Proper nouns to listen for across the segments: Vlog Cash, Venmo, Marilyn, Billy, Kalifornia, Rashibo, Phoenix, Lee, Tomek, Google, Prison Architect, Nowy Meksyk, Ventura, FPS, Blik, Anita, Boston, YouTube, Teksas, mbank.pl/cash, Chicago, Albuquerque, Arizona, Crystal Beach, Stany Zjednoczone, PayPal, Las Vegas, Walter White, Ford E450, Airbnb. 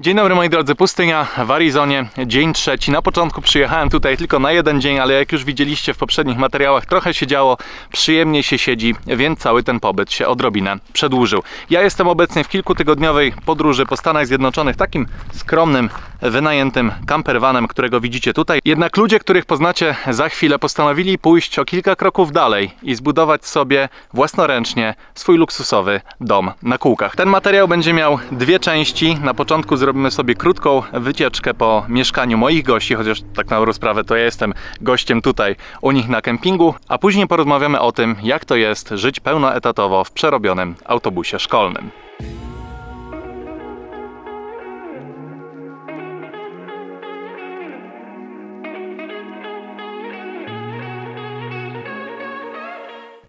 Dzień dobry moi drodzy, pustynia w Arizonie, dzień trzeci. Na początku przyjechałem tutaj tylko na jeden dzień, ale jak już widzieliście w poprzednich materiałach, trochę się działo, przyjemnie się siedzi, więc cały ten pobyt się odrobinę przedłużył. Ja jestem obecnie w kilkutygodniowej podróży po Stanach Zjednoczonych takim skromnym, wynajętym campervanem, którego widzicie tutaj. Jednak ludzie, których poznacie za chwilę, postanowili pójść o kilka kroków dalej i zbudować sobie własnoręcznie swój luksusowy dom na kółkach. Ten materiał będzie miał dwie części. Na początku zrobimy sobie krótką wycieczkę po mieszkaniu moich gości, chociaż tak na dobrą sprawę to ja jestem gościem tutaj u nich na kempingu, a później porozmawiamy o tym, jak to jest żyć pełnoetatowo w przerobionym autobusie szkolnym.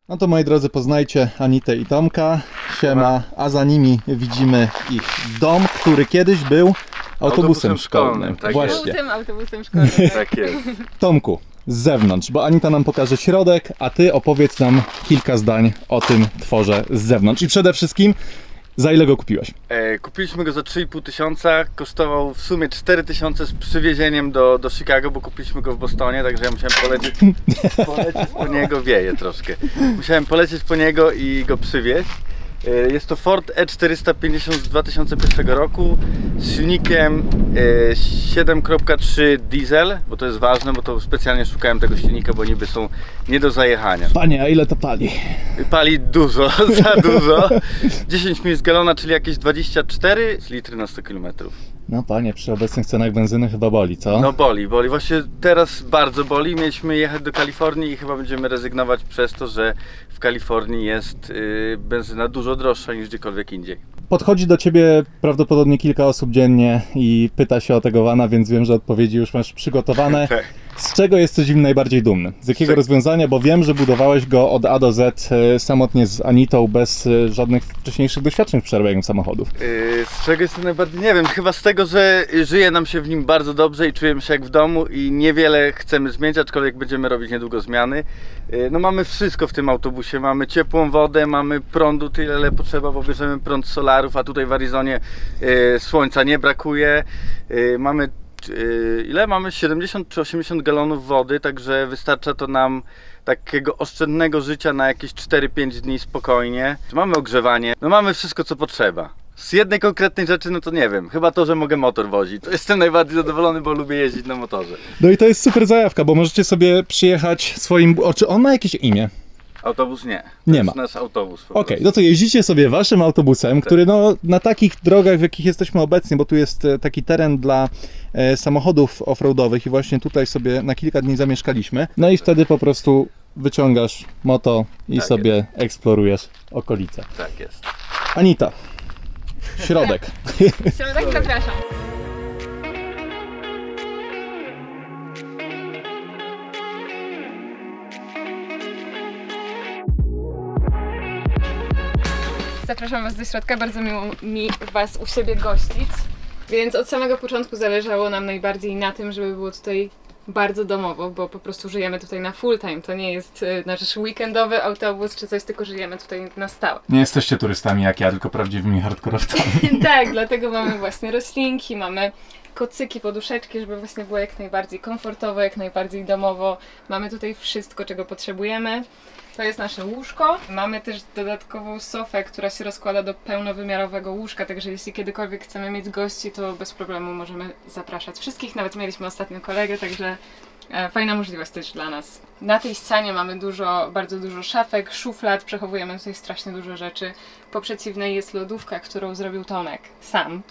No to moi drodzy, poznajcie Anitę i Tomka. Siema, a za nimi widzimy ich dom, który kiedyś był autobusem szkolnym. Tak, właśnie. Autobusem szkolnym, tak jest. Tomku, z zewnątrz, bo Anita nam pokaże środek, a ty opowiedz nam kilka zdań o tym tworze z zewnątrz. I przede wszystkim, za ile go kupiłeś? Kupiliśmy go za 3,5 tysiąca, kosztował w sumie 4 tysiące z przywiezieniem do Chicago, bo kupiliśmy go w Bostonie, także ja musiałem polecieć po niego, wieje troszkę. Musiałem polecieć po niego i go przywieźć. Jest to Ford E450 z 2001 roku z silnikiem 7.3 diesel, bo to jest ważne, bo to specjalnie szukałem tego silnika, bo niby są nie do zajechania. Panie, a ile to pali? Pali dużo, za dużo. 10 mil z galona, czyli jakieś 24 litry na 100 km. No panie, przy obecnych cenach benzyny chyba boli, co? No boli. Właśnie teraz bardzo boli. Mieliśmy jechać do Kalifornii i chyba będziemy rezygnować przez to, że w Kalifornii jest benzyna dużo droższa niż gdziekolwiek indziej. Podchodzi do ciebie prawdopodobnie kilka osób dziennie i pyta się o tego vana, więc wiem, że odpowiedzi już masz przygotowane. Z czego jesteś im najbardziej dumny? Z jakiego rozwiązania? Bo wiem, że budowałeś go od A do Z samotnie z Anitą, bez żadnych wcześniejszych doświadczeń w przerobieniu samochodów. Z czego jestem najbardziej? Nie wiem, chyba z tego, że żyje nam się w nim bardzo dobrze i czujemy się jak w domu i niewiele chcemy zmienić, aczkolwiek będziemy robić niedługo zmiany. No mamy wszystko w tym autobusie, mamy ciepłą wodę, mamy prądu tyle, ile potrzeba, bo bierzemy prąd z solarów, a tutaj w Arizonie słońca nie brakuje. Mamy ile? Mamy 70 czy 80 galonów wody, także wystarcza to nam takiego oszczędnego życia na jakieś 4-5 dni spokojnie. Mamy ogrzewanie, no mamy wszystko co potrzeba. Z jednej konkretnej rzeczy, no to nie wiem, chyba to, że mogę motor wozić. To jestem najbardziej zadowolony, bo lubię jeździć na motorze. No i to jest super zajawka, bo możecie sobie przyjechać swoim... O, czy on ma jakieś imię? Autobus nie. Nie ma. To jest nasz autobus. Okej, no to jeździcie sobie waszym autobusem, który no, na takich drogach, w jakich jesteśmy obecnie, bo tu jest taki teren dla samochodów offroadowych i właśnie tutaj sobie na kilka dni zamieszkaliśmy. No i wtedy po prostu wyciągasz moto i sobie eksplorujesz okolice. Tak jest. Anita, środek. Środek, zapraszam. Zapraszam was do środka, bardzo miło mi was u siebie gościć, więc od samego początku zależało nam najbardziej na tym, żeby było tutaj bardzo domowo, bo po prostu żyjemy tutaj na full time, to nie jest nasz weekendowy autobus czy coś, tylko żyjemy tutaj na stałe. Nie jesteście turystami jak ja, tylko prawdziwymi hardkorowcami. Tak, dlatego mamy właśnie roślinki, mamy kocyki, poduszeczki, żeby właśnie było jak najbardziej komfortowo, jak najbardziej domowo. Mamy tutaj wszystko, czego potrzebujemy. To jest nasze łóżko. Mamy też dodatkową sofę, która się rozkłada do pełnowymiarowego łóżka, także jeśli kiedykolwiek chcemy mieć gości, to bez problemu możemy zapraszać wszystkich. Nawet mieliśmy ostatnio kolegę, także fajna możliwość też dla nas. Na tej ścianie mamy bardzo dużo szafek, szuflad, przechowujemy tutaj strasznie dużo rzeczy. Po przeciwnej jest lodówka, którą zrobił Tomek sam.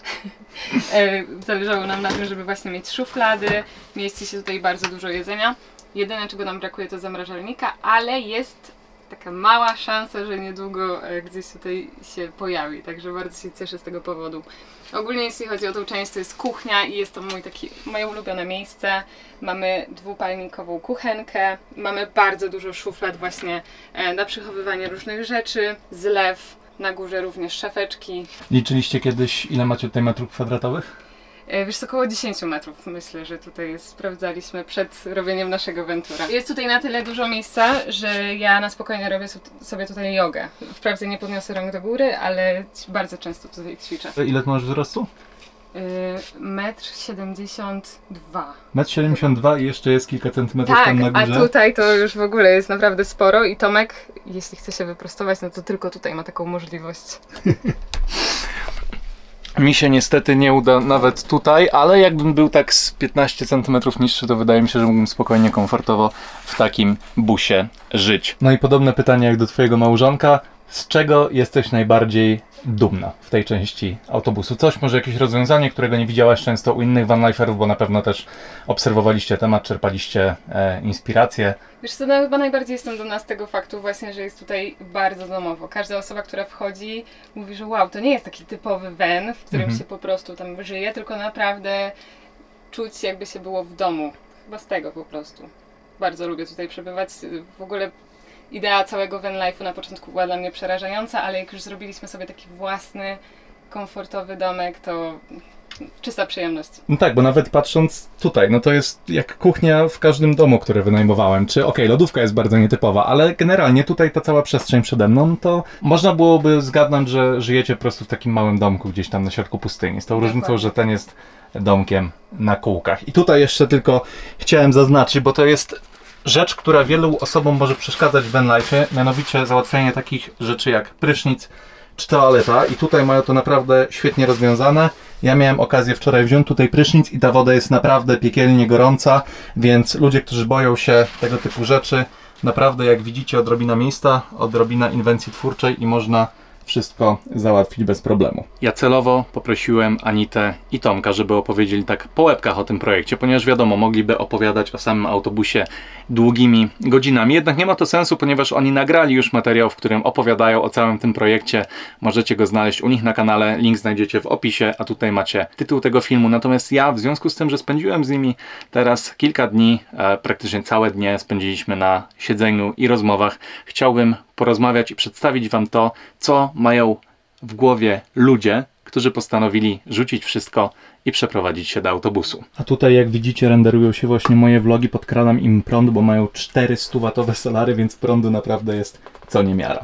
Zależało nam na tym, żeby właśnie mieć szuflady, mieści się tutaj bardzo dużo jedzenia. Jedyne, czego nam brakuje, to zamrażalnika, ale jest taka mała szansa, że niedługo gdzieś tutaj się pojawi, także bardzo się cieszę z tego powodu. Ogólnie jeśli chodzi o tą część, to jest kuchnia i jest to moje ulubione miejsce. Mamy dwupalnikową kuchenkę, mamy bardzo dużo szuflad właśnie na przechowywanie różnych rzeczy, zlew, na górze również szafeczki. Liczyliście kiedyś, ile macie tutaj metrów kwadratowych? Wiesz co, około 10 metrów myślę, że tutaj sprawdzaliśmy przed robieniem naszego Ventura. Jest tutaj na tyle dużo miejsca, że ja na spokojnie robię sobie tutaj jogę. Wprawdzie nie podniosę rąk do góry, ale bardzo często tutaj ćwiczę. Ile masz wzrostu? 1,72 m. 1,72 m i jeszcze jest kilka centymetrów tak, tam na górze. Tak, a tutaj to już w ogóle jest naprawdę sporo i Tomek, jeśli chce się wyprostować, no to tylko tutaj ma taką możliwość. Mi się niestety nie uda nawet tutaj, ale jakbym był tak z 15 cm niższy, to wydaje mi się, że mógłbym spokojnie, komfortowo w takim busie żyć. No i podobne pytanie jak do twojego małżonka. Z czego jesteś najbardziej dumna w tej części autobusu? Coś, może jakieś rozwiązanie, którego nie widziałaś często u innych vanliferów, bo na pewno też obserwowaliście temat, czerpaliście inspirację. Wiesz co, no, chyba najbardziej jestem dumna z tego faktu właśnie, że jest tutaj bardzo domowo. Każda osoba, która wchodzi, mówi, że wow, to nie jest taki typowy van, w którym się po prostu tam żyje, tylko naprawdę czuć, jakby się było w domu. Chyba z tego po prostu. Bardzo lubię tutaj przebywać. W ogóle idea całego vanlife'u na początku była dla mnie przerażająca, ale jak już zrobiliśmy sobie taki własny, komfortowy domek, to czysta przyjemność. No tak, bo nawet patrząc tutaj, no to jest jak kuchnia w każdym domu, który wynajmowałem. Czy okej, lodówka jest bardzo nietypowa, ale generalnie tutaj ta cała przestrzeń przede mną, to można byłoby zgadnąć, że żyjecie po prostu w takim małym domku gdzieś tam na środku pustyni. Z tą różnicą, że ten jest domkiem na kółkach. I tutaj jeszcze tylko chciałem zaznaczyć, bo to jest rzecz, która wielu osobom może przeszkadzać w vanlife'ie, mianowicie załatwianie takich rzeczy jak prysznic czy toaleta, i tutaj mają to naprawdę świetnie rozwiązane. Ja miałem okazję wczoraj wziąć tutaj prysznic i ta woda jest naprawdę piekielnie gorąca, więc ludzie, którzy boją się tego typu rzeczy, naprawdę jak widzicie odrobina miejsca, odrobina inwencji twórczej i można wszystko załatwić bez problemu. Ja celowo poprosiłem Anitę i Tomka, żeby opowiedzieli tak po łebkach o tym projekcie, ponieważ wiadomo, mogliby opowiadać o samym autobusie długimi godzinami. Jednak nie ma to sensu, ponieważ oni nagrali już materiał, w którym opowiadają o całym tym projekcie. Możecie go znaleźć u nich na kanale, link znajdziecie w opisie, a tutaj macie tytuł tego filmu. Natomiast ja, w związku z tym, że spędziłem z nimi teraz kilka dni, praktycznie całe dnie spędziliśmy na siedzeniu i rozmowach, chciałbym porozmawiać i przedstawić wam to, co mają w głowie ludzie, którzy postanowili rzucić wszystko i przeprowadzić się do autobusu. A tutaj jak widzicie renderują się właśnie moje vlogi, podkradam im prąd, bo mają 400-watowe solary, więc prądu naprawdę jest co niemiara.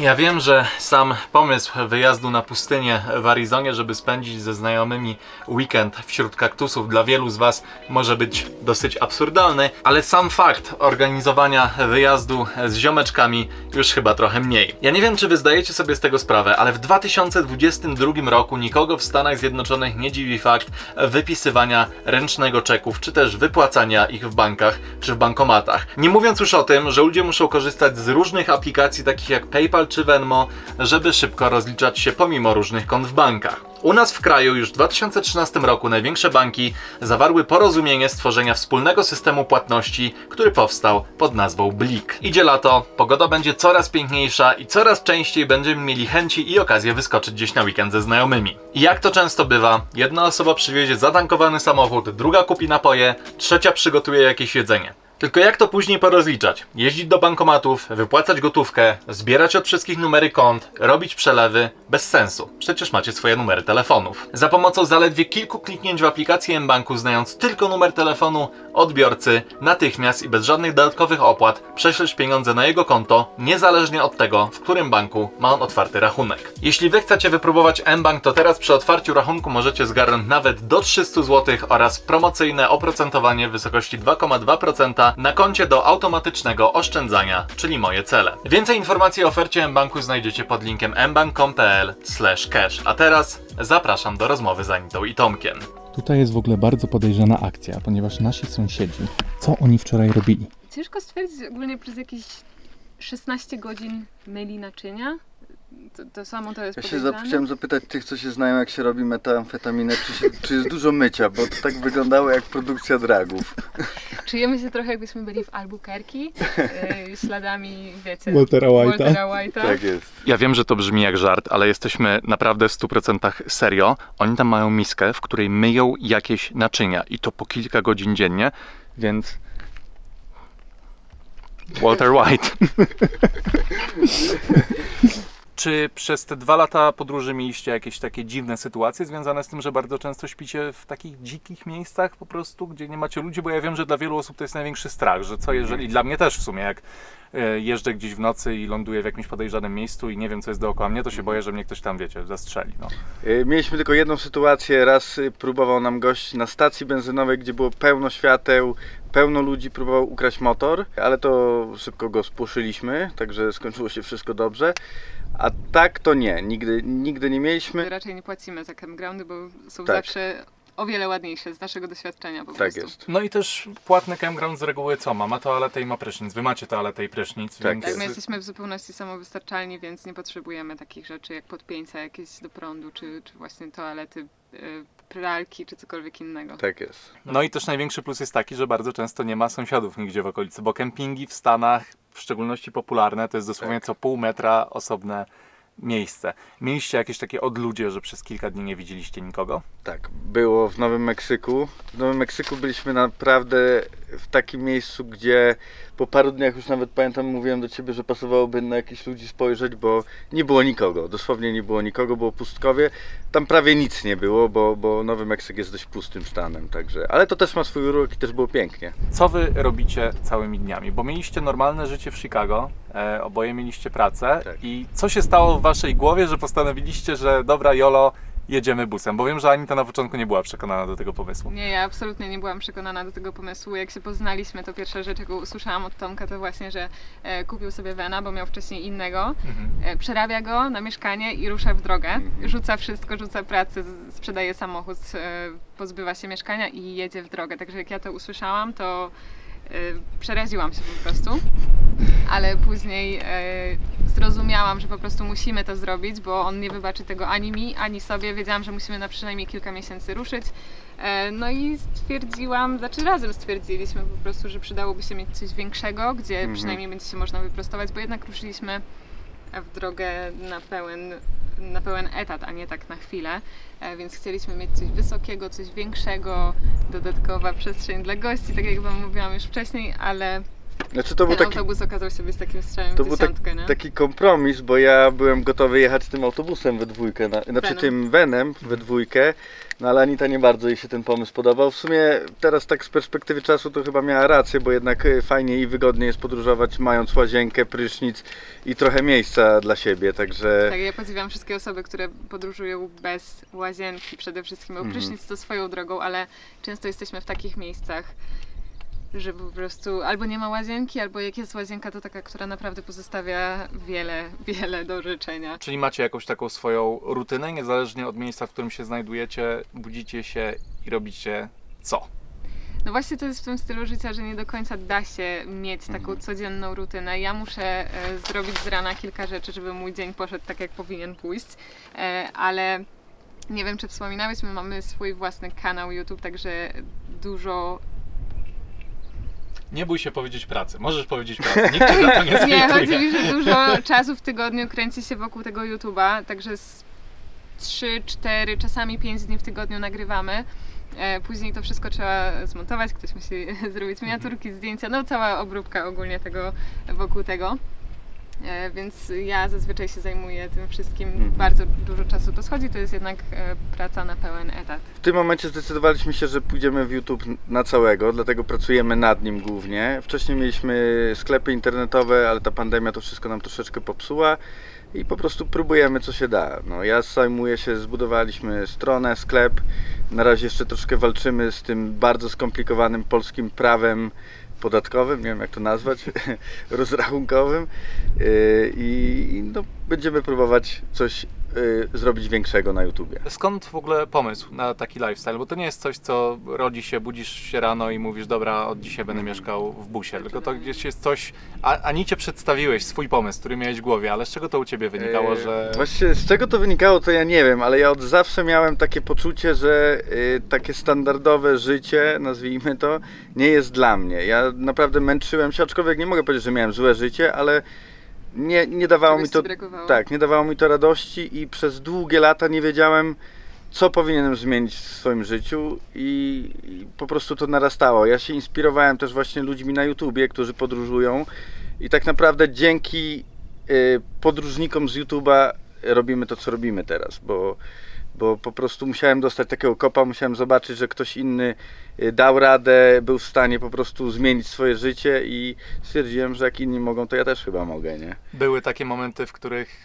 Ja wiem, że sam pomysł wyjazdu na pustynię w Arizonie, żeby spędzić ze znajomymi weekend wśród kaktusów, dla wielu z was może być dosyć absurdalny, ale sam fakt organizowania wyjazdu z ziomeczkami już chyba trochę mniej. Ja nie wiem, czy wy zdajecie sobie z tego sprawę, ale w 2022 roku nikogo w Stanach Zjednoczonych nie dziwi fakt wypisywania ręcznego czeków, czy też wypłacania ich w bankach, czy w bankomatach. Nie mówiąc już o tym, że ludzie muszą korzystać z różnych aplikacji takich jak PayPal czy Venmo, żeby szybko rozliczać się pomimo różnych kont w bankach. U nas w kraju już w 2013 roku największe banki zawarły porozumienie stworzenia wspólnego systemu płatności, który powstał pod nazwą Blik. Idzie lato, pogoda będzie coraz piękniejsza i coraz częściej będziemy mieli chęci i okazję wyskoczyć gdzieś na weekend ze znajomymi. I jak to często bywa, jedna osoba przywiezie zatankowany samochód, druga kupi napoje, trzecia przygotuje jakieś jedzenie. Tylko jak to później porozliczać? Jeździć do bankomatów, wypłacać gotówkę, zbierać od wszystkich numery kont, robić przelewy? Bez sensu. Przecież macie swoje numery telefonów. Za pomocą zaledwie kilku kliknięć w aplikacji mBanku, znając tylko numer telefonu odbiorcy, natychmiast i bez żadnych dodatkowych opłat prześlesz pieniądze na jego konto, niezależnie od tego, w którym banku ma on otwarty rachunek. Jeśli wy chcecie wypróbować mBank, to teraz przy otwarciu rachunku możecie zgarnąć nawet do 300 zł oraz promocyjne oprocentowanie w wysokości 2,2% na koncie do automatycznego oszczędzania, czyli moje cele. Więcej informacji o ofercie mBanku znajdziecie pod linkiem mbank.pl/cash. A teraz zapraszam do rozmowy z Anitą i Tomkiem. Tutaj jest w ogóle bardzo podejrzana akcja, ponieważ nasi sąsiedzi, co oni wczoraj robili? Ciężko stwierdzić, ogólnie przez jakieś 16 godzin myli naczynia. To samo to jest podejrzane. Ja się chciałem zapytać tych, co się znają, jak się robi metamfetaminę, czy jest dużo mycia, bo to tak wyglądało jak produkcja dragów. Czujemy się trochę, jakbyśmy byli w Albuquerque, śladami, wiecie, Waltera White'a. Tak jest. Ja wiem, że to brzmi jak żart, ale jesteśmy naprawdę w 100% serio. Oni tam mają miskę, w której myją jakieś naczynia i to po kilka godzin dziennie, więc Walter White. Czy przez te 2 lata podróży mieliście jakieś takie dziwne sytuacje związane z tym, że bardzo często śpicie w takich dzikich miejscach po prostu, gdzie nie macie ludzi? Bo ja wiem, że dla wielu osób to jest największy strach, że co jeżeli, dla mnie też w sumie, jak jeżdżę gdzieś w nocy i ląduję w jakimś podejrzanym miejscu i nie wiem, co jest dookoła mnie, to się boję, że mnie ktoś tam, wiecie, zastrzeli. No. Mieliśmy tylko jedną sytuację. Raz próbował nam gość na stacji benzynowej, gdzie było pełno świateł, pełno ludzi, próbował ukraść motor, ale to szybko go spłoszyliśmy, także skończyło się wszystko dobrze. A tak to nie, nigdy nie mieliśmy. Raczej nie płacimy za campgroundy, bo są zawsze o wiele ładniejsze z naszego doświadczenia po prostu. Tak jest. No i też płatny campground z reguły co ma? Ma toaletę i ma prysznic. Wy macie toaletę i prysznic. Tak, więc... tak, my jesteśmy w zupełności samowystarczalni, więc nie potrzebujemy takich rzeczy jak podpięcia jakieś do prądu, czy właśnie toalety, pralki czy cokolwiek innego. Tak jest. No i też największy plus jest taki, że bardzo często nie ma sąsiadów nigdzie w okolicy, bo kempingi w Stanach, w szczególności popularne, to jest dosłownie co pół metra osobne miejsce. Mieliście jakieś takie odludzie, że przez kilka dni nie widzieliście nikogo? Tak, było w Nowym Meksyku. W Nowym Meksyku byliśmy naprawdę w takim miejscu, gdzie po paru dniach, już nawet pamiętam, mówiłem do Ciebie, że pasowałoby na jakichś ludzi spojrzeć, bo nie było nikogo. Dosłownie nie było nikogo, było pustkowie. Tam prawie nic nie było, bo Nowy Meksyk jest dość pustym stanem, także... Ale to też ma swój urok i też było pięknie. Co Wy robicie całymi dniami? Bo mieliście normalne życie w Chicago, oboje mieliście pracę i co się stało w Waszej głowie, że postanowiliście, że dobra, jolo, jedziemy busem, bo wiem, że Anita na początku nie była przekonana do tego pomysłu. Nie, ja absolutnie nie byłam przekonana do tego pomysłu. Jak się poznaliśmy, to pierwsza rzecz, jaką usłyszałam od Tomka, to właśnie, że kupił sobie Vena, bo miał wcześniej innego, przerabia go na mieszkanie i rusza w drogę, rzuca wszystko, rzuca pracę, sprzedaje samochód, pozbywa się mieszkania i jedzie w drogę. Także jak ja to usłyszałam, to przeraziłam się po prostu, ale później zrozumiałam, że po prostu musimy to zrobić, bo on nie wybaczy tego ani mi, ani sobie. Wiedziałam, że musimy na przynajmniej kilka miesięcy ruszyć. No i stwierdziłam, znaczy razem stwierdziliśmy po prostu, że przydałoby się mieć coś większego, gdzie przynajmniej będzie się można wyprostować, bo jednak ruszyliśmy w drogę na pełen etat, a nie tak na chwilę, więc chcieliśmy mieć coś wysokiego, coś większego, dodatkowa przestrzeń dla gości, tak jak Wam mówiłam już wcześniej, ale znaczy, to był taki, autobus okazał się być takim strzałem w dziesiątkę. To był taki kompromis, bo ja byłem gotowy jechać tym autobusem we dwójkę, tym Venem we dwójkę, no ale Anita nie bardzo jej się ten pomysł podobał. W sumie teraz tak z perspektywy czasu to chyba miała rację, bo jednak fajnie i wygodnie jest podróżować mając łazienkę, prysznic i trochę miejsca dla siebie, także... Tak, ja podziwiam wszystkie osoby, które podróżują bez łazienki przede wszystkim, bo prysznic to swoją drogą, ale często jesteśmy w takich miejscach, że po prostu albo nie ma łazienki, albo jak jest łazienka, to taka, która naprawdę pozostawia wiele do życzenia. Czyli macie jakąś taką swoją rutynę, niezależnie od miejsca, w którym się znajdujecie, budzicie się i robicie co? No właśnie to jest w tym stylu życia, że nie do końca da się mieć taką codzienną rutynę. Ja muszę zrobić z rana kilka rzeczy, żeby mój dzień poszedł tak, jak powinien pójść, ale nie wiem, czy wspominałeś, my mamy swój własny kanał YouTube, także dużo... Nie bój się powiedzieć pracy. Możesz powiedzieć pracę. Nikt cię za to nie zajmuje. Nie, chodzi mi, że dużo czasu w tygodniu kręci się wokół tego YouTube'a, także 3, 4, czasami 5 dni w tygodniu nagrywamy. Później to wszystko trzeba zmontować, ktoś musi zrobić miniaturki, zdjęcia, no cała obróbka ogólnie tego, wokół tego. Więc ja zazwyczaj się zajmuję tym wszystkim, bardzo dużo czasu to schodzi, to jest jednak praca na pełen etat. W tym momencie zdecydowaliśmy się, że pójdziemy w YouTube na całego, dlatego pracujemy nad nim głównie. Wcześniej mieliśmy sklepy internetowe, ale ta pandemia to wszystko nam troszeczkę popsuła i po prostu próbujemy, co się da. No, ja zajmuję się, zbudowaliśmy stronę, sklep, na razie jeszcze troszkę walczymy z tym bardzo skomplikowanym polskim prawem podatkowym, nie wiem jak to nazwać, rozrachunkowym i no, będziemy próbować coś zrobić większego na YouTubie. Skąd w ogóle pomysł na taki lifestyle? Bo to nie jest coś, co rodzi się, budzisz się rano i mówisz, dobra, od dzisiaj będę mieszkał w busie, tylko to gdzieś jest coś... Anicie przedstawiłeś swój pomysł, który miałeś w głowie, ale z czego to u Ciebie wynikało, że... Właściwie z czego to wynikało, to ja nie wiem, ale ja od zawsze miałem takie poczucie, że takie standardowe życie, nazwijmy to, nie jest dla mnie. Ja naprawdę męczyłem się, aczkolwiek nie mogę powiedzieć, że miałem złe życie, ale... Nie dawało mi to, nie dawało mi to radości i przez długie lata nie wiedziałem, co powinienem zmienić w swoim życiu i po prostu to narastało. Ja się inspirowałem też właśnie ludźmi na YouTubie, którzy podróżują i tak naprawdę dzięki podróżnikom z YouTube'a robimy to, co robimy teraz, bo po prostu musiałem dostać takiego kopa, musiałem zobaczyć, że ktoś inny dał radę, był w stanie po prostu zmienić swoje życie i stwierdziłem, że jak inni mogą, to ja też chyba mogę, nie? Były takie momenty, w których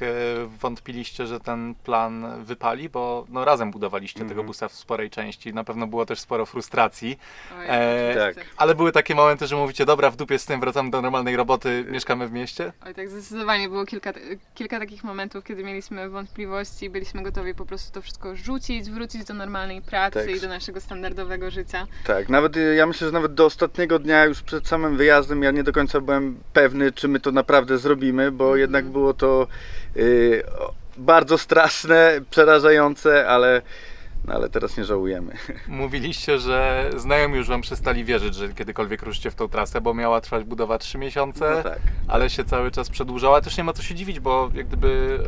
wątpiliście, że ten plan wypali, bo no, razem budowaliście tego busa w sporej części, na pewno było też sporo frustracji, tak. Ale były takie momenty, że mówicie, dobra, w dupie z tym, wracamy do normalnej roboty, mieszkamy w mieście? Oj tak, zdecydowanie było kilka takich momentów, kiedy mieliśmy wątpliwości, byliśmy gotowi po prostu to wszystko rzucić, wrócić do normalnej pracy i do naszego standardowego życia. Tak, nawet ja myślę, że nawet do ostatniego dnia już przed samym wyjazdem ja nie do końca byłem pewny, czy my to naprawdę zrobimy, bo jednak było to bardzo straszne, przerażające, ale teraz nie żałujemy. Mówiliście, że znajomi już wam przestali wierzyć, że kiedykolwiek ruszycie w tą trasę, bo miała trwać budowa 3 miesiące, no tak, ale się cały czas przedłużała. Też nie ma co się dziwić, bo jak gdyby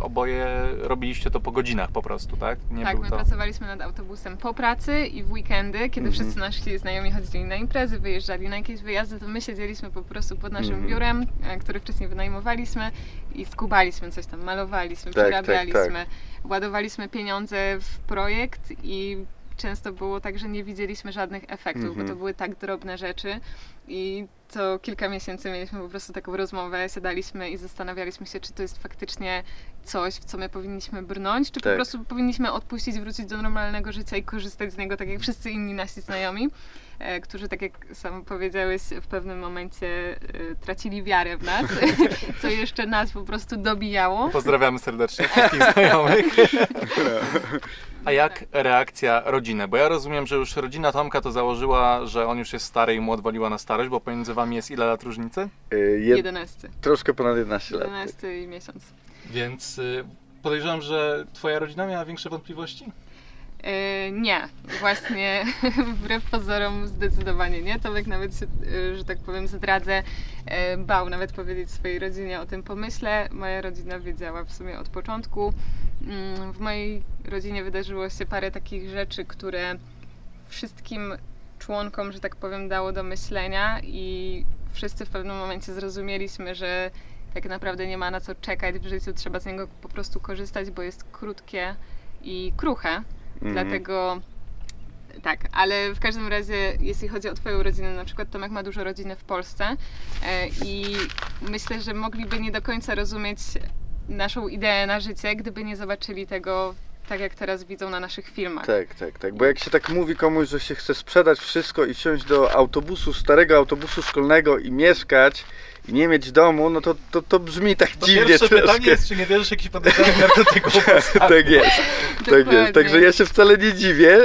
oboje robiliście to po godzinach po prostu, tak? Nie tak, my pracowaliśmy nad autobusem po pracy i w weekendy, kiedy wszyscy nasi znajomi chodzili na imprezy, wyjeżdżali na jakieś wyjazdy, to my siedzieliśmy po prostu pod naszym biurem, który wcześniej wynajmowaliśmy i skubaliśmy coś tam, malowaliśmy, przerabialiśmy, ładowaliśmy pieniądze w projekt, i często było tak, że nie widzieliśmy żadnych efektów, bo to były tak drobne rzeczy i co kilka miesięcy mieliśmy po prostu taką rozmowę, siadaliśmy i zastanawialiśmy się, czy to jest faktycznie coś, w co my powinniśmy brnąć, czy po prostu powinniśmy odpuścić, wrócić do normalnego życia i korzystać z niego tak jak wszyscy inni nasi znajomi, którzy, tak jak sam powiedziałeś, w pewnym momencie tracili wiarę w nas, co jeszcze nas po prostu dobijało. Pozdrawiamy serdecznie wszystkich znajomych. A jak reakcja rodziny? Bo ja rozumiem, że już rodzina Tomka to założyła, że on już jest stary i mu odwaliła na starość, bo pomiędzy wami jest ile lat różnicy? 11. Troszkę ponad 11 lat. 11 i miesiąc. Więc podejrzewam, że twoja rodzina miała większe wątpliwości? Nie, właśnie wbrew pozorom zdecydowanie nie. Tomek nawet się, że tak powiem, zdradzę, bał nawet powiedzieć swojej rodzinie o tym pomyśle. Moja rodzina wiedziała w sumie od początku. W mojej rodzinie wydarzyło się parę takich rzeczy, które wszystkim członkom, że tak powiem, dało do myślenia i wszyscy w pewnym momencie zrozumieliśmy, że tak naprawdę nie ma na co czekać w życiu, trzeba z niego po prostu korzystać, bo jest krótkie i kruche. Dlatego tak, ale w każdym razie jeśli chodzi o twoją rodzinę, na przykład Tomek ma dużo rodziny w Polsce i myślę, że mogliby nie do końca rozumieć naszą ideę na życie, gdyby nie zobaczyli tego tak jak teraz widzą na naszych filmach. Tak, bo jak się tak mówi komuś, że się chce sprzedać wszystko i wsiąść do autobusu, starego autobusu szkolnego i mieszkać i nie mieć domu, no to brzmi tak dziwnie troszkę. Pierwsze pytanie jest, czy nie bierzesz jakichś podejrzanych narkotyków? Tak jest, także ja się wcale nie dziwię.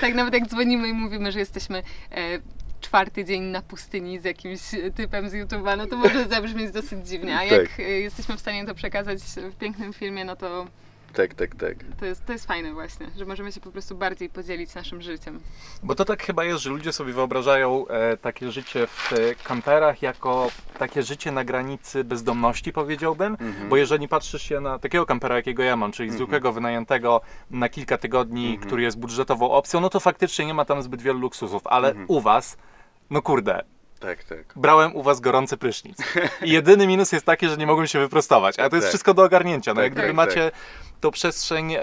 Tak, nawet jak dzwonimy i mówimy, że jesteśmy czwarty dzień na pustyni z jakimś typem z YouTube'a, no to może zabrzmieć dosyć dziwnie, a jak jesteśmy w stanie to przekazać w pięknym filmie, no to tak. To jest fajne właśnie, że możemy się po prostu bardziej podzielić naszym życiem. Bo to tak chyba jest, że ludzie sobie wyobrażają takie życie w kamperach jako takie życie na granicy bezdomności, powiedziałbym. Bo jeżeli patrzysz się na takiego kampera, jakiego ja mam, czyli zwykłego wynajętego na kilka tygodni, który jest budżetową opcją, no to faktycznie nie ma tam zbyt wielu luksusów, ale u was, no kurde. Tak. Brałem u was gorący prysznic. I jedyny minus jest taki, że nie mogłem się wyprostować, ale to jest wszystko do ogarnięcia. No, jak gdyby macie tą przestrzeń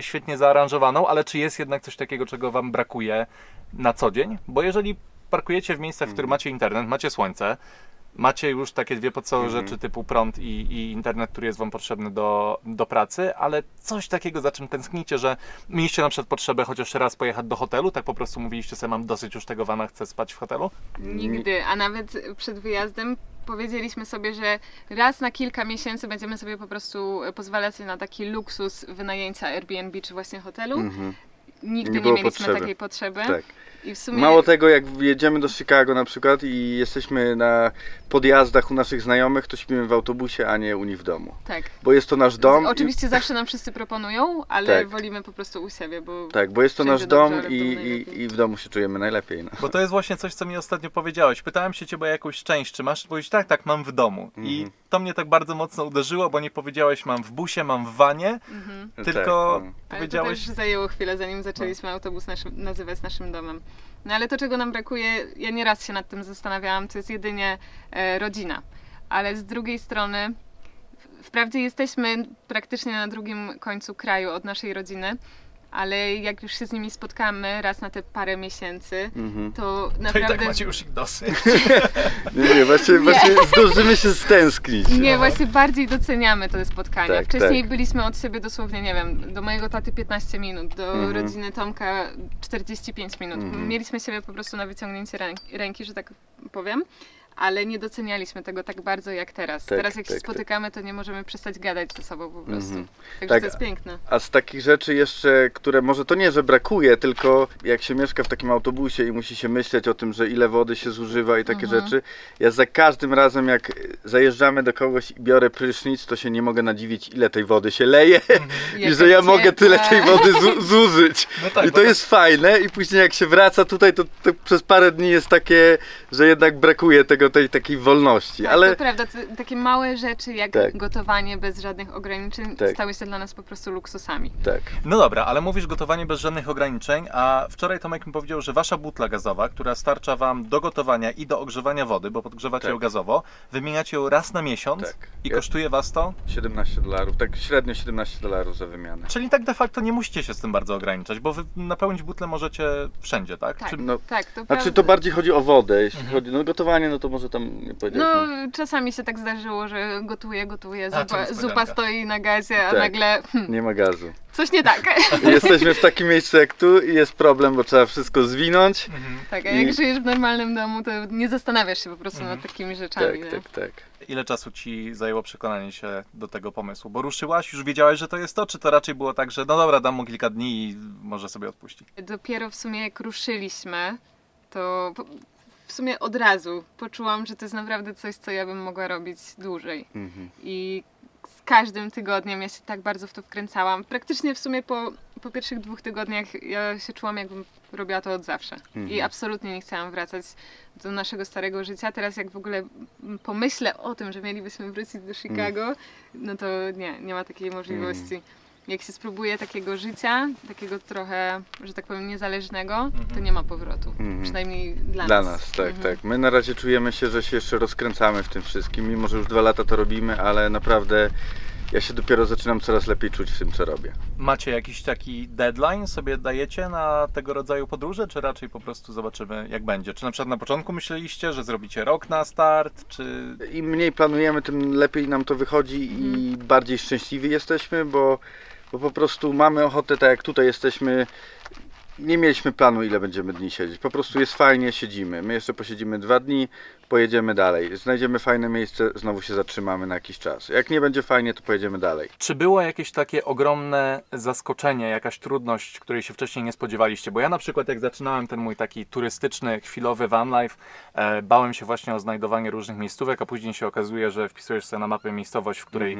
świetnie zaaranżowaną, ale czy jest jednak coś takiego, czego wam brakuje na co dzień? Bo jeżeli parkujecie w miejscach, w których macie internet, macie słońce, macie już takie dwie podstawowe rzeczy typu prąd i internet, który jest wam potrzebny do pracy, ale coś takiego, za czym tęsknicie, że mieliście na przykład potrzebę chociaż raz pojechać do hotelu, tak po prostu mówiliście sobie, mam dosyć już tego vana, chcę spać w hotelu? Nigdy, a nawet przed wyjazdem powiedzieliśmy sobie, że raz na kilka miesięcy będziemy sobie po prostu pozwalać na taki luksus wynajęcia Airbnb czy właśnie hotelu. Nigdy nie mieliśmy takiej potrzeby. Tak. I w sumie... Mało tego, jak jedziemy do Chicago na przykład i jesteśmy na podjazdach u naszych znajomych, to śpimy w autobusie, a nie u nich w domu. Tak. Bo jest to nasz dom. Oczywiście zawsze nam wszyscy proponują, ale wolimy po prostu u siebie, bo... Tak, bo jest to nasz dom i w domu się czujemy najlepiej. No. Bo to jest właśnie coś, co mi ostatnio powiedziałeś. Pytałem się ciebie o jakąś część, czy masz? Powiedzieć tak, mam w domu. I to mnie tak bardzo mocno uderzyło, bo nie powiedziałeś mam w busie, mam w vanie, tylko powiedziałeś... Ale to też zajęło chwilę, zanim zaczęliśmy autobus nazywać naszym domem. No ale to, czego nam brakuje, ja nieraz się nad tym zastanawiałam, to jest jedynie rodzina. ale z drugiej strony wprawdzie jesteśmy praktycznie na drugim końcu kraju od naszej rodziny, ale jak już się z nimi spotkamy raz na te parę miesięcy, to naprawdę... To i tak macie już ich dosyć. Właśnie zdążymy się stęsknić. Nie, właśnie bardziej doceniamy te spotkania. Tak, wcześniej byliśmy od siebie dosłownie, nie wiem, do mojego taty 15 minut, do rodziny Tomka 45 minut. Mieliśmy siebie po prostu na wyciągnięcie ręki, że tak powiem. Ale nie docenialiśmy tego tak bardzo jak teraz. Teraz jak się spotykamy, to nie możemy przestać gadać ze sobą po prostu. Także to jest piękne. A z takich rzeczy jeszcze, które może to nie, że brakuje, tylko jak się mieszka w takim autobusie i musi się myśleć o tym, że ile wody się zużywa i takie rzeczy. Ja za każdym razem jak zajeżdżamy do kogoś i biorę prysznic, to się nie mogę nadziwić, ile tej wody się leje i że ja mogę tyle tej wody zużyć. No tak, i to jest fajne i później jak się wraca tutaj, to przez parę dni jest takie, że jednak brakuje tego tej takiej wolności, tak, ale... to prawda, takie małe rzeczy jak gotowanie bez żadnych ograniczeń stały się dla nas po prostu luksusami. Tak. No dobra, ale mówisz gotowanie bez żadnych ograniczeń, a wczoraj Tomek mi powiedział, że wasza butla gazowa, która starcza wam do gotowania i do ogrzewania wody, bo podgrzewacie ją gazowo, wymieniacie ją raz na miesiąc i kosztuje was to? $17, tak średnio $17 za wymianę. Czyli tak de facto nie musicie się z tym bardzo ograniczać, bo wy napełnić butlę możecie wszędzie, tak? Tak, to prawda. Znaczy to bardziej chodzi o wodę, jeśli chodzi o gotowanie, no to może tam nie powiedzieć. No, czasami się tak zdarzyło, że gotuję, zupa stoi na gazie, a nagle... nie ma gazu. Coś nie tak. Jesteśmy w takim miejscu jak tu i jest problem, bo trzeba wszystko zwinąć. Tak, a jak żyjesz w normalnym domu, to nie zastanawiasz się po prostu nad takimi rzeczami. Tak. Ile czasu ci zajęło przekonanie się do tego pomysłu? Bo ruszyłaś, już wiedziałaś, że to jest to, czy to raczej było tak, że no dobra, dam mu kilka dni i może sobie odpuści? Dopiero w sumie jak ruszyliśmy, to... w sumie od razu poczułam, że to jest naprawdę coś, co ja bym mogła robić dłużej. I z każdym tygodniem ja się tak bardzo w to wkręcałam. Praktycznie w sumie po pierwszych 2 tygodniach ja się czułam, jakbym robiła to od zawsze. I absolutnie nie chciałam wracać do naszego starego życia. Teraz jak w ogóle pomyślę o tym, że mielibyśmy wrócić do Chicago, no to nie ma takiej możliwości. Jak się spróbuje takiego życia, takiego trochę, że tak powiem, niezależnego, to nie ma powrotu. Przynajmniej dla nas. Tak. My na razie czujemy się, że się jeszcze rozkręcamy w tym wszystkim, mimo że już 2 lata to robimy, ale naprawdę ja się dopiero zaczynam coraz lepiej czuć w tym, co robię. Macie jakiś taki deadline sobie dajecie na tego rodzaju podróże, czy raczej po prostu zobaczymy, jak będzie? Czy na przykład na początku myśleliście, że zrobicie rok na start, czy... Im mniej planujemy, tym lepiej nam to wychodzi i bardziej szczęśliwi jesteśmy, bo po prostu mamy ochotę, tak jak tutaj jesteśmy, nie mieliśmy planu, ile będziemy dni siedzieć. Po prostu jest fajnie, siedzimy. My jeszcze posiedzimy 2 dni, pojedziemy dalej. Znajdziemy fajne miejsce, znowu się zatrzymamy na jakiś czas. Jak nie będzie fajnie, to pojedziemy dalej. Czy było jakieś takie ogromne zaskoczenie, jakaś trudność, której się wcześniej nie spodziewaliście? Bo ja na przykład, jak zaczynałem ten mój taki turystyczny, chwilowy van life, bałem się właśnie o znajdowanie różnych miejscówek, a później się okazuje, że wpisujesz sobie na mapę miejscowość, w której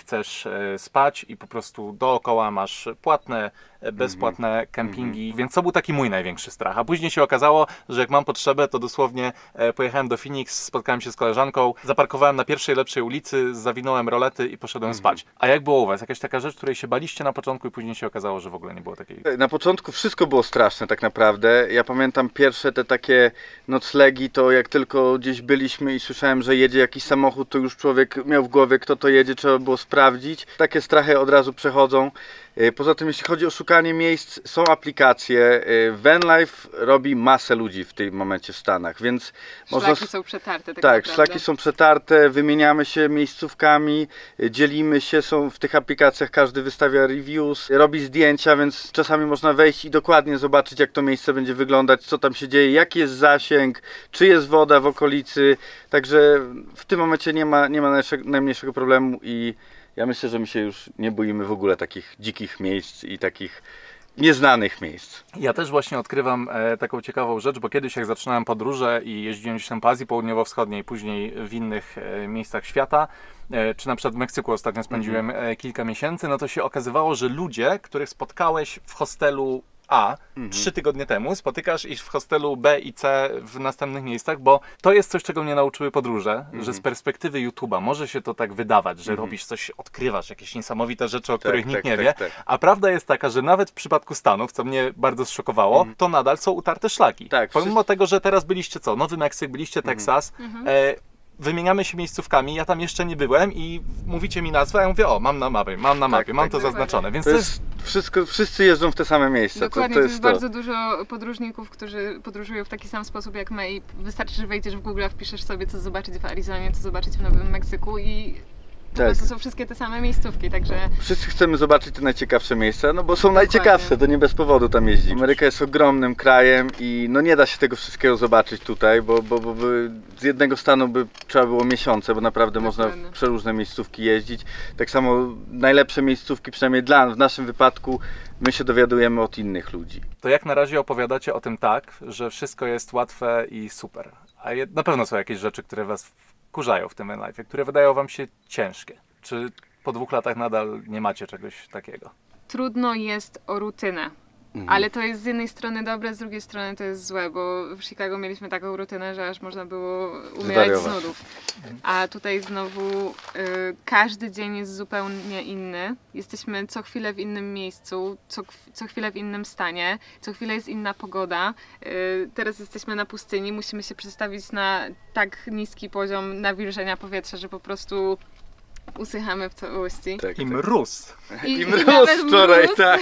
chcesz spać i po prostu dookoła masz płatne, bezpłatne kempingi. Więc to był taki mój największy strach. A później się okazało, że jak mam potrzebę, to dosłownie pojechałem do Phoenix, spotkałem się z koleżanką, zaparkowałem na pierwszej lepszej ulicy, zawinąłem rolety i poszedłem spać. A jak było u was? Jakaś taka rzecz, której się baliście na początku i później się okazało, że w ogóle nie było takiej? Na początku wszystko było straszne tak naprawdę. Ja pamiętam pierwsze te takie noclegi, to jak tylko gdzieś byliśmy i słyszałem, że jedzie jakiś samochód, to już człowiek miał w głowie, kto to jedzie, trzeba było sprawdzić. Takie strachy od razu przechodzą. Poza tym, jeśli chodzi o szukanie miejsc, są aplikacje. Vanlife robi masę ludzi w tym momencie w Stanach, więc... Szlaki są przetarte, tak, szlaki są przetarte, wymieniamy się miejscówkami, dzielimy się, są w tych aplikacjach, każdy wystawia reviews, robi zdjęcia, więc czasami można wejść i dokładnie zobaczyć, jak to miejsce będzie wyglądać, co tam się dzieje, jaki jest zasięg, czy jest woda w okolicy, także w tym momencie nie ma najmniejszego problemu i... Ja myślę, że my się już nie boimy w ogóle takich dzikich miejsc i takich nieznanych miejsc. Ja też właśnie odkrywam taką ciekawą rzecz, bo kiedyś jak zaczynałem podróże i jeździłem gdzieś tam po Azji Południowo-Wschodniej, później w innych miejscach świata, czy na przykład w Meksyku ostatnio spędziłem kilka miesięcy, no to się okazywało, że ludzie, których spotkałeś w hostelu A 3 tygodnie temu, spotykasz ich w hostelu B i C w następnych miejscach, bo to jest coś, czego mnie nauczyły podróże, że z perspektywy YouTube'a może się to tak wydawać, że robisz coś, odkrywasz jakieś niesamowite rzeczy, o których nikt nie wie, a prawda jest taka, że nawet w przypadku Stanów, co mnie bardzo zszokowało, to nadal są utarte szlaki. Pomimo tego, że teraz byliście Nowy Meksyk, byliście Teksas, wymieniamy się miejscówkami, ja tam jeszcze nie byłem i mówicie mi nazwę, a ja mówię, o, mam na mapie, mam to zaznaczone. Więc to jest wszystko, wszyscy jeżdżą w te same miejsca. Dokładnie, to jest bardzo dużo podróżników, którzy podróżują w taki sam sposób jak my i wystarczy, że wejdziesz w Google, wpiszesz sobie, co zobaczyć w Arizonie, co zobaczyć w Nowym Meksyku i to są wszystkie te same miejscówki, także... Wszyscy chcemy zobaczyć te najciekawsze miejsca, no bo są najciekawsze, to nie bez powodu tam jeździmy. Ameryka jest ogromnym krajem i no nie da się tego wszystkiego zobaczyć tutaj, bo z jednego stanu by trzeba było miesiące, bo naprawdę można w przeróżne miejscówki jeździć. Tak samo najlepsze miejscówki, przynajmniej w naszym wypadku, my się dowiadujemy od innych ludzi. To jak na razie opowiadacie o tym tak, że wszystko jest łatwe i super, a na pewno są jakieś rzeczy, które was kurzają w tym vanlife'ie, które wydają wam się ciężkie. Czy po 2 latach nadal nie macie czegoś takiego? Trudno jest o rutynę, ale to jest z jednej strony dobre, z drugiej strony to jest złe, bo w Chicago mieliśmy taką rutynę, że aż można było umierać z nudów. A tutaj znowu każdy dzień jest zupełnie inny. Jesteśmy co chwilę w innym miejscu, co chwilę w innym stanie, co chwilę jest inna pogoda. Teraz jesteśmy na pustyni, musimy się przestawić na tak niski poziom nawilżenia powietrza, że po prostu usychamy w całości. Tak, i mróz. I mróz wczoraj, tak.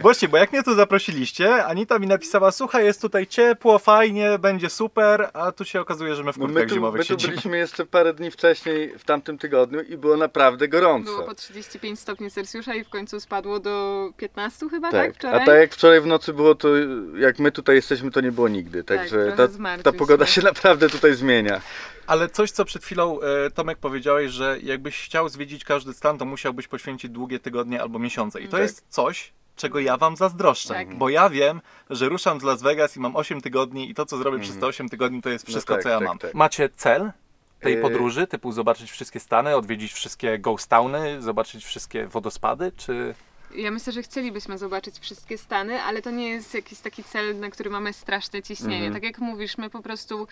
Właśnie, bo jak mnie tu zaprosiliście, Anita mi napisała, słuchaj, jest tutaj ciepło, fajnie, będzie super, a tu się okazuje, że my w kurtkach zimowych siedzimy. My tu byliśmy jeszcze parę dni wcześniej, w tamtym tygodniu i było naprawdę gorąco. Było po 35 stopni Celsjusza i w końcu spadło do 15 chyba, tak? Wczoraj? A tak jak wczoraj w nocy było, to jak my tutaj jesteśmy, to nie było nigdy. Także ta pogoda się naprawdę tutaj zmienia. Ale coś, co przed chwilą Tomek powiedziałeś, że jakbyś chciał zwiedzić każdy stan, to musiałbyś poświęcić długie tygodnie albo miesiące. I to jest coś, czego ja wam zazdroszczę, bo ja wiem, że ruszam z Las Vegas i mam 8 tygodni i to, co zrobię przez te 8 tygodni, to jest wszystko, co ja mam. Macie cel tej podróży, typu zobaczyć wszystkie stany, odwiedzić wszystkie ghost towny, zobaczyć wszystkie wodospady, czy... Ja myślę, że chcielibyśmy zobaczyć wszystkie stany, ale to nie jest jakiś taki cel, na który mamy straszne ciśnienie. Tak jak mówisz, my po prostu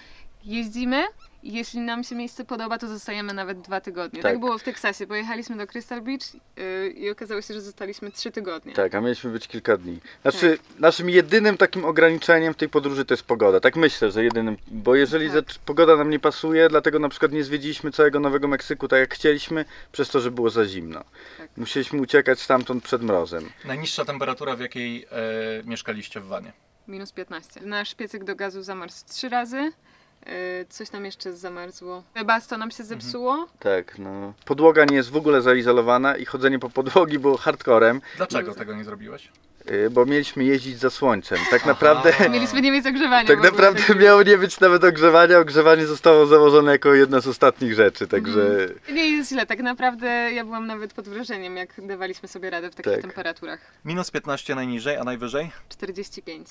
jeździmy i jeśli nam się miejsce podoba, to zostajemy nawet 2 tygodnie. Tak było w Teksasie. Pojechaliśmy do Crystal Beach i okazało się, że zostaliśmy 3 tygodnie. Tak, a mieliśmy być kilka dni. Znaczy, naszym jedynym takim ograniczeniem w tej podróży to jest pogoda. Tak myślę, że jedynym, bo jeżeli pogoda nam nie pasuje, dlatego na przykład nie zwiedziliśmy całego Nowego Meksyku tak jak chcieliśmy, przez to, że było za zimno. Musieliśmy uciekać stamtąd przed mrozem. Najniższa temperatura, w jakiej mieszkaliście w vanie? -15. Nasz piecyk do gazu zamarzł 3 razy. Coś nam jeszcze zamarzło. Basto nam się zepsuło. Tak, no. Podłoga nie jest w ogóle zaizolowana i chodzenie po podłogi było hardcorem. Dlaczego tego nie zrobiłeś? Bo mieliśmy jeździć za słońcem. Tak naprawdę... Mieliśmy nie mieć ogrzewania. Tak naprawdę miało nie być nawet ogrzewania. Ogrzewanie zostało założone jako jedna z ostatnich rzeczy, także... Nie jest źle. Tak naprawdę ja byłam nawet pod wrażeniem, jak dawaliśmy sobie radę w takich temperaturach. -15 najniżej, a najwyżej? 45.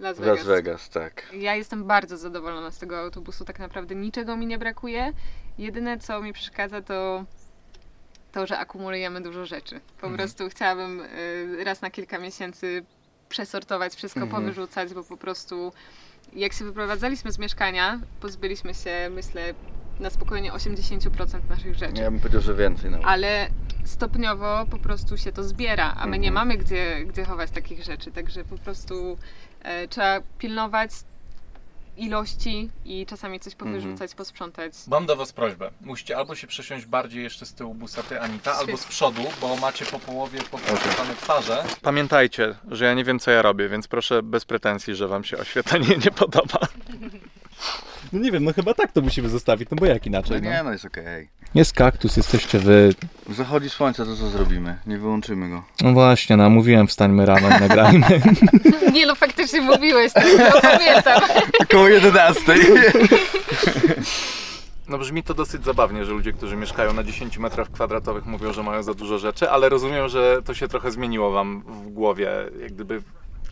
Las Vegas, tak. Ja jestem bardzo zadowolona z tego autobusu, tak naprawdę niczego mi nie brakuje. Jedyne, co mi przeszkadza, to to, że akumulujemy dużo rzeczy. Po prostu chciałabym raz na kilka miesięcy przesortować wszystko, powyrzucać, bo po prostu jak się wyprowadzaliśmy z mieszkania, pozbyliśmy się, myślę, na spokojnie 80% naszych rzeczy. Ja bym powiedział, że więcej nawet. Ale stopniowo po prostu się to zbiera, a my nie mamy gdzie chować takich rzeczy, także po prostu trzeba pilnować ilości i czasami coś powyrzucać, posprzątać. Mam do was prośbę. Musicie albo się przesiąść bardziej jeszcze z tyłu busa, ty Anita, albo z przodu, bo macie po połowie podświetlane twarze. Pamiętajcie, że ja nie wiem, co ja robię, więc proszę bez pretensji, że wam się oświetlenie nie podoba. No nie wiem, no chyba tak to musimy zostawić, no bo jak inaczej? No nie, no jest okej. Jest kaktus, jesteście wy. Zachodzi słońce, to co zrobimy? Nie wyłączymy go. No właśnie, no mówiłem, wstańmy rano i nagrajmy. Nie no, faktycznie mówiłeś, to pamiętam. Koło 11:00. No brzmi to dosyć zabawnie, że ludzie, którzy mieszkają na 10 metrach kwadratowych mówią, że mają za dużo rzeczy, ale rozumiem, że to się trochę zmieniło wam w głowie, jak gdyby...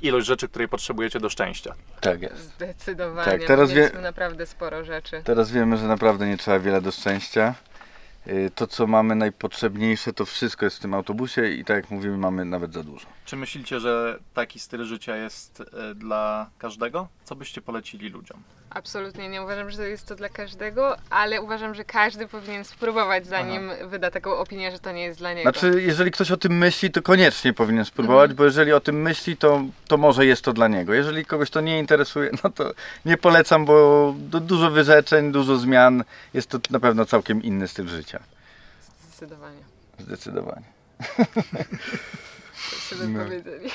ilość rzeczy, której potrzebujecie do szczęścia. Tak jest. Zdecydowanie. Tak, teraz mieliśmy naprawdę sporo rzeczy. Teraz wiemy, że naprawdę nie trzeba wiele do szczęścia. to, co mamy najpotrzebniejsze, to wszystko jest w tym autobusie i tak jak mówimy, mamy nawet za dużo. Czy myślicie, że taki styl życia jest dla każdego? Co byście polecili ludziom? Absolutnie nie uważam, że jest to dla każdego, ale uważam, że każdy powinien spróbować, zanim wyda taką opinię, że to nie jest dla niego. Znaczy, jeżeli ktoś o tym myśli, to koniecznie powinien spróbować, bo jeżeli o tym myśli, to może jest to dla niego. Jeżeli kogoś to nie interesuje, no to nie polecam, bo dużo wyrzeczeń, dużo zmian. Jest to na pewno całkiem inny styl życia. Zdecydowanie. Zdecydowanie.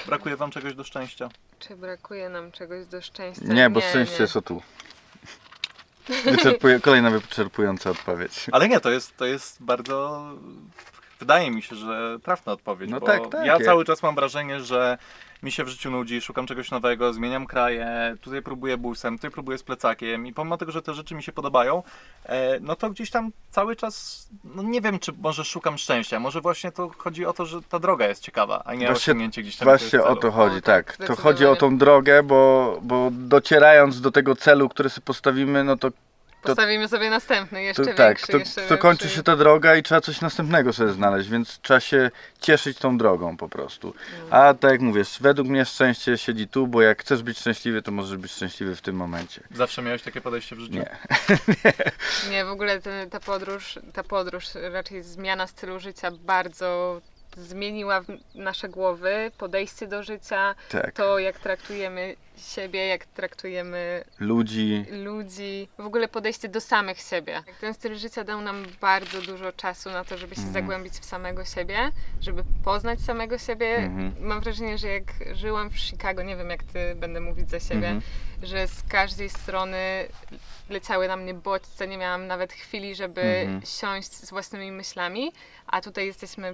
Brakuje wam czegoś do szczęścia? Czy brakuje nam czegoś do szczęścia? Nie, bo szczęście jest o tu. Kolejna wyczerpująca odpowiedź. Ale nie, to jest bardzo... Wydaje mi się, że trafna odpowiedź, no bo tak, ja cały czas mam wrażenie, że mi się w życiu nudzi, szukam czegoś nowego, zmieniam kraje, tutaj próbuję busem, tutaj próbuję z plecakiem i pomimo tego, że te rzeczy mi się podobają, no to gdzieś tam cały czas, no nie wiem, czy może szukam szczęścia, może właśnie to chodzi o to, że ta droga jest ciekawa, a nie właśnie, o osiągnięcie gdzieś tam właśnie o to chodzi, tak. To chodzi o tą drogę, bo docierając do tego celu, który sobie postawimy, no to postawimy sobie następny, jeszcze większy, to kończy się ta droga i trzeba coś następnego sobie znaleźć, więc trzeba się cieszyć tą drogą po prostu. A tak jak mówisz, według mnie szczęście siedzi tu, bo jak chcesz być szczęśliwy, to możesz być szczęśliwy w tym momencie. Zawsze miałeś takie podejście w życiu? Nie. Nie, w ogóle ta podróż, raczej zmiana stylu życia bardzo zmieniła nasze głowy, podejście do życia, to jak traktujemy siebie, jak traktujemy ludzi, w ogóle podejście do samych siebie. Ten styl życia dał nam bardzo dużo czasu na to, żeby się zagłębić w samego siebie, żeby poznać samego siebie. Mam wrażenie, że jak żyłam w Chicago, nie wiem jak ty, będę mówić za siebie, że z każdej strony leciały na mnie bodźce, nie miałam nawet chwili, żeby siąść z własnymi myślami, a tutaj jesteśmy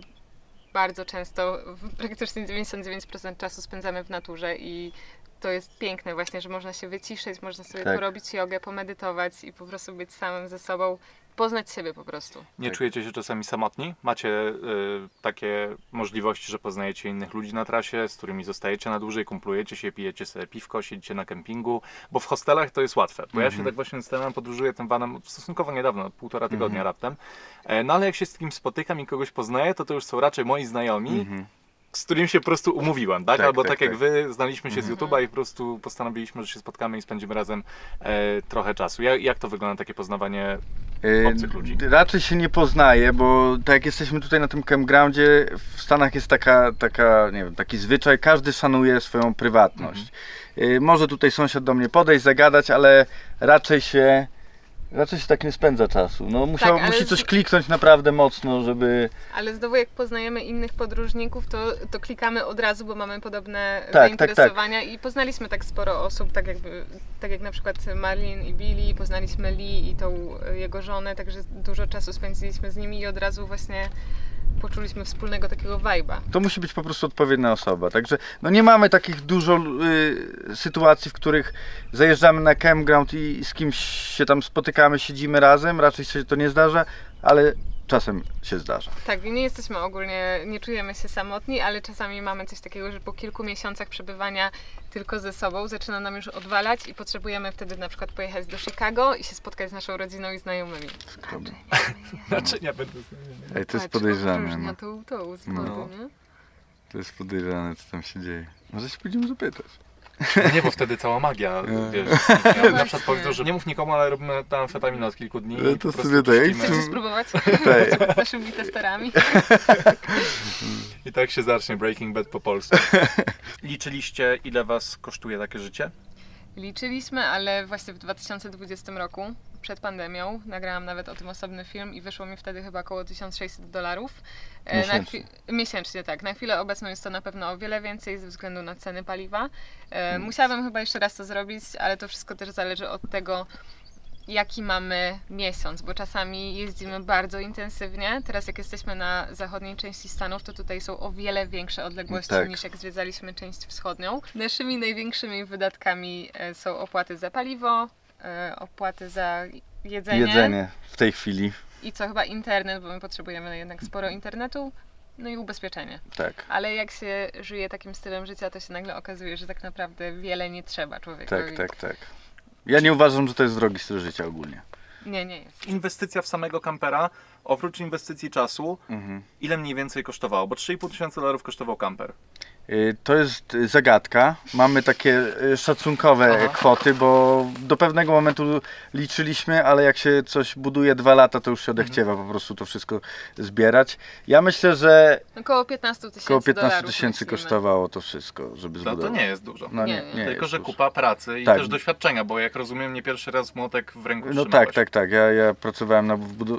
bardzo często, praktycznie 99% czasu spędzamy w naturze i to jest piękne właśnie, że można się wyciszyć, można sobie porobić jogę, pomedytować i po prostu być samym ze sobą, poznać siebie po prostu. Nie czujecie się czasami samotni? Macie takie możliwości, że poznajecie innych ludzi na trasie, z którymi zostajecie na dłużej, kumplujecie się, pijecie sobie piwko, siedzicie na kempingu, bo w hostelach to jest łatwe, bo ja się tak właśnie z tym podróżuję tym vanem stosunkowo niedawno, półtora tygodnia raptem, no ale jak się z kim spotykam i kogoś poznaję, to już są raczej moi znajomi, z którym się po prostu umówiłem, tak? Albo tak jak wy, znaliśmy się z YouTube'a i po prostu postanowiliśmy, że się spotkamy i spędzimy razem trochę czasu. Jak to wygląda takie poznawanie obcych ludzi? Raczej się nie poznaje, bo tak jak jesteśmy tutaj na tym campgroundzie, w Stanach jest taka, nie wiem, taki zwyczaj, każdy szanuje swoją prywatność. Może tutaj sąsiad do mnie podejść, zagadać, ale raczej się tak nie spędza czasu. No, musi coś kliknąć naprawdę mocno, żeby... Ale znowu jak poznajemy innych podróżników, to klikamy od razu, bo mamy podobne zainteresowania i poznaliśmy tak sporo osób, tak jak na przykład Marilyn i Billy, poznaliśmy Lee i tą jego żonę, także dużo czasu spędziliśmy z nimi i od razu właśnie poczuliśmy wspólnego takiego vibe'a. To musi być po prostu odpowiednia osoba, także no nie mamy takich dużo sytuacji, w których zajeżdżamy na campground i z kimś się tam spotykamy, siedzimy razem, raczej się to nie zdarza, ale czasem się zdarza. Tak, nie jesteśmy ogólnie, nie czujemy się samotni, ale czasami mamy coś takiego, że po kilku miesiącach przebywania tylko ze sobą zaczyna nam już odwalać i potrzebujemy wtedy na przykład pojechać do Chicago i się spotkać z naszą rodziną i znajomymi. Naczynia będą znajomymi. Ej, to jest podejrzane. No. To jest podejrzane, co tam się dzieje. Może się pójdziemy zapytać. Nie, bo wtedy cała magia, wiesz, ja na przykład powiedzą, że nie mów nikomu, ale robimy tam amfetaminę od kilku dni. No to sobie daje. Chcecie spróbować z naszymi testerami? I tak się zacznie Breaking Bad po polsku. Liczyliście, ile was kosztuje takie życie? Liczyliśmy, ale właśnie w 2020 roku, przed pandemią, nagrałam nawet o tym osobny film i wyszło mi wtedy chyba około $1600 miesięcznie, tak. Na chwilę obecną jest to na pewno o wiele więcej ze względu na ceny paliwa. Musiałabym chyba jeszcze raz to zrobić, ale to wszystko też zależy od tego, jaki mamy miesiąc, bo czasami jeździmy bardzo intensywnie. Teraz jak jesteśmy na zachodniej części Stanów, to tutaj są o wiele większe odległości niż jak zwiedzaliśmy część wschodnią. Naszymi największymi wydatkami są opłaty za paliwo, opłaty za jedzenie w tej chwili. I co chyba internet, bo my potrzebujemy jednak sporo internetu, no i ubezpieczenie. Ale jak się żyje takim stylem życia, to się nagle okazuje, że tak naprawdę wiele nie trzeba człowiekowi. Ja nie uważam, że to jest drogi styl życia ogólnie. Nie, nie jest. Inwestycja w samego kampera, oprócz inwestycji czasu, ile mniej więcej kosztowało? Bo $3,500 kosztował kamper. To jest zagadka. Mamy takie szacunkowe kwoty, bo do pewnego momentu liczyliśmy, ale jak się coś buduje 2 lata, to już się odechciewa po prostu to wszystko zbierać. Ja myślę, że około $15,000 kosztowało to wszystko, żeby zbudować. No to nie jest dużo. No nie tylko, że dużo. Kupa pracy i też doświadczenia, bo jak rozumiem, nie pierwszy raz młotek w ręku trzymałeś. No tak. Ja pracowałem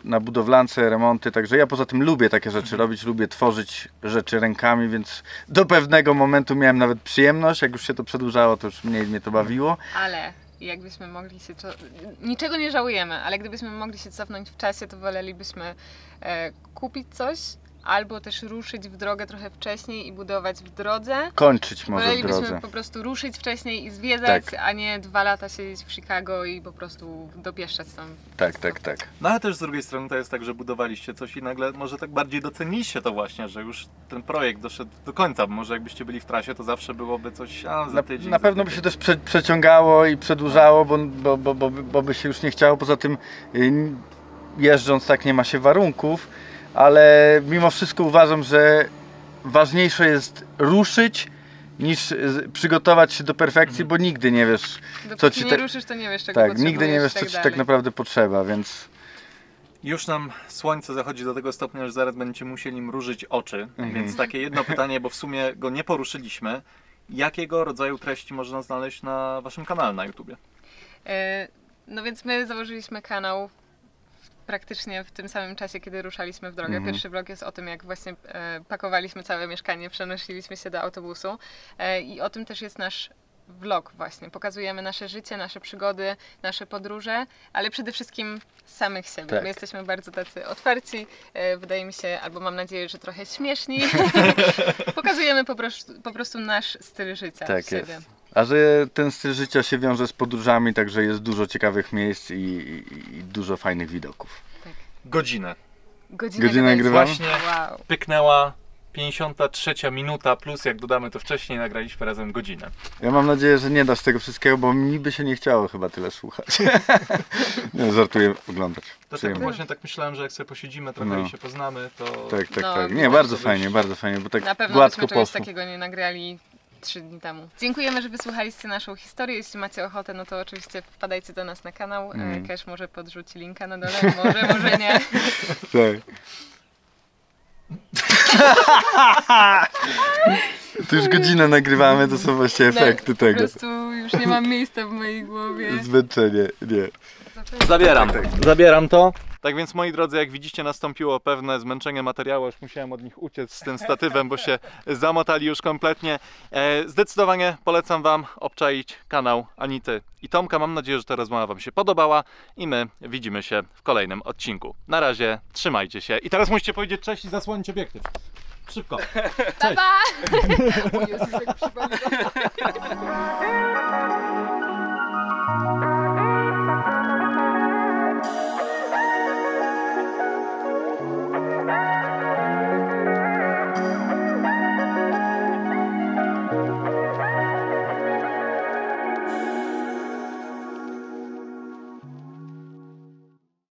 na budowlance, remonty, także ja poza tym lubię takie rzeczy robić, lubię tworzyć rzeczy rękami, więc do pewnego momentu miałem nawet przyjemność, jak już się to przedłużało, to już mniej mnie to bawiło. Ale jakbyśmy mogli się... Niczego nie żałujemy, ale gdybyśmy mogli się cofnąć w czasie, to wolelibyśmy kupić coś, albo też ruszyć w drogę trochę wcześniej i budować w drodze. Kończyć może w drodze. Po prostu ruszyć wcześniej i zwiedzać, a nie 2 lata siedzieć w Chicago i po prostu dopieszczać tam. Tak. No ale też z drugiej strony to jest tak, że budowaliście coś i nagle może tak bardziej doceniliście to właśnie, że już ten projekt doszedł do końca. Może jakbyście byli w trasie, to zawsze byłoby coś za tydzień. Na pewno by się też przeciągało i przedłużało, bo by się już nie chciało. Poza tym jeżdżąc tak nie ma się warunków. Ale mimo wszystko uważam, że ważniejsze jest ruszyć niż przygotować się do perfekcji, bo nigdy nie wiesz, co ci nie ruszysz, to nie wiesz, czego potrzebujesz. Nigdy nie wiesz, co ci tak naprawdę potrzeba, więc... Już nam słońce zachodzi do tego stopnia, że zaraz będziecie musieli mrużyć oczy, więc takie jedno pytanie, bo w sumie go nie poruszyliśmy. Jakiego rodzaju treści można znaleźć na waszym kanale na YouTubie? No więc my założyliśmy kanał praktycznie w tym samym czasie, kiedy ruszaliśmy w drogę. Pierwszy vlog jest o tym, jak właśnie pakowaliśmy całe mieszkanie, przenosiliśmy się do autobusu i o tym też jest nasz vlog właśnie. Pokazujemy nasze życie, nasze przygody, nasze podróże, ale przede wszystkim samych siebie. Tak. My jesteśmy bardzo tacy otwarci, wydaje mi się, albo mam nadzieję, że trochę śmieszni. Pokazujemy po prostu nasz styl życia siebie. Jest. A że ten styl życia się wiąże z podróżami, także jest dużo ciekawych miejsc i dużo fajnych widoków. Tak. Godzinę nagrywamy? Właśnie pyknęła 53 minuta, plus jak dodamy to wcześniej, nagraliśmy razem godzinę. Ja mam nadzieję, że nie dasz tego wszystkiego, bo mi by się nie chciało chyba tyle słuchać. Nie, żartuję, oglądać. Dlatego właśnie tak myślałem, że jak sobie posiedzimy trochę i się poznamy, to... Tak. Nie, bardzo fajnie, bo tak gładko poszło. Na pewno byśmy czegoś takiego nie nagrali 3 dni temu. Dziękujemy, że wysłuchaliście naszą historię. Jeśli macie ochotę, no to oczywiście wpadajcie do nas na kanał. Cash może podrzuci linka na dole, może nie. Tak. To już godzinę nagrywamy, to są właśnie efekty tego. Po prostu już nie mam miejsca w mojej głowie. Zmęczenie, nie. Zabieram to. Tak więc, moi drodzy, jak widzicie, nastąpiło pewne zmęczenie materiału, już musiałem od nich uciec z tym statywem, bo się zamotali już kompletnie. Zdecydowanie polecam wam obczaić kanał Anity i Tomka. Mam nadzieję, że ta rozmowa wam się podobała i my widzimy się w kolejnym odcinku. Na razie, trzymajcie się i teraz musicie powiedzieć cześć i zasłonić obiektyw. Szybko. Cześć. Pa, pa. O Jezus, jak przypomina.